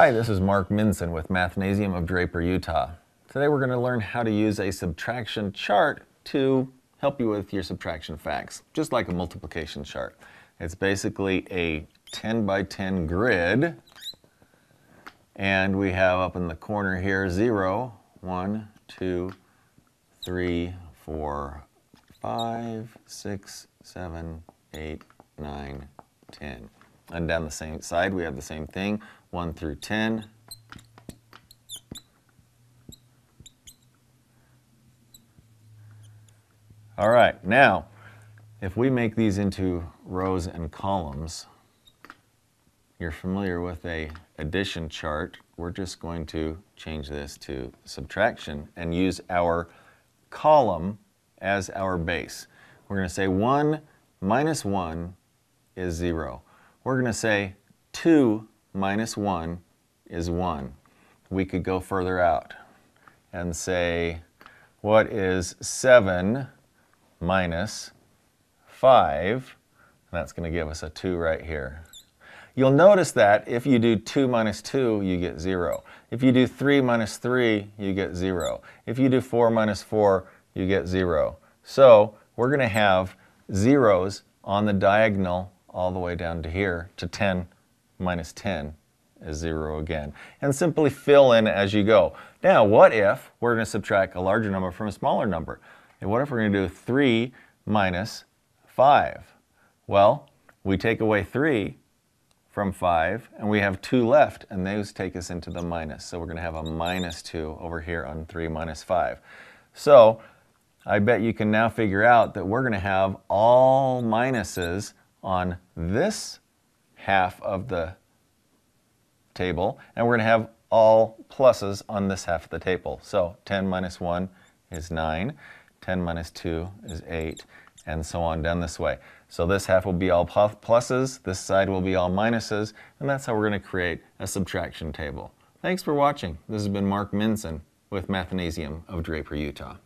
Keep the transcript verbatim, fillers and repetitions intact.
Hi, this is Mark Minson with Mathnasium of Draper, Utah. Today we're going to learn how to use a subtraction chart to help you with your subtraction facts, just like a multiplication chart. It's basically a ten by ten grid, and we have up in the corner here zero, one, two, three, four, five, six, seven, eight, nine, ten. And down the same side we have the same thing. one through ten, all right, now if we make these into rows and columns, you're familiar with a addition chart. We're just going to change this to subtraction and use our column as our base. We're going to say one minus one is zero. We're going to say two minus one is one. We could go further out and say, what is seven minus five? That's going to give us a two right here. You'll notice that if you do two minus two, you get zero. If you do three minus three, you get zero. If you do four minus four, you get zero. So we're going to have zeros on the diagonal all the way down to here to ten minus ten is zero again, and simply fill in as you go. Now what if we're going to subtract a larger number from a smaller number? And what if we're going to do three minus five? Well, we take away three from five and we have two left, and those take us into the minus. So we're going to have a minus two over here on three minus five. So I bet you can now figure out that we're going to have all minuses on this half of the table, and we're going to have all pluses on this half of the table. So ten minus one is nine, ten minus two is eight, and so on down this way. So this half will be all pluses, this side will be all minuses, and that's how we're going to create a subtraction table. Thanks for watching. This has been Mark Minson with Mathnasium of Draper, Utah.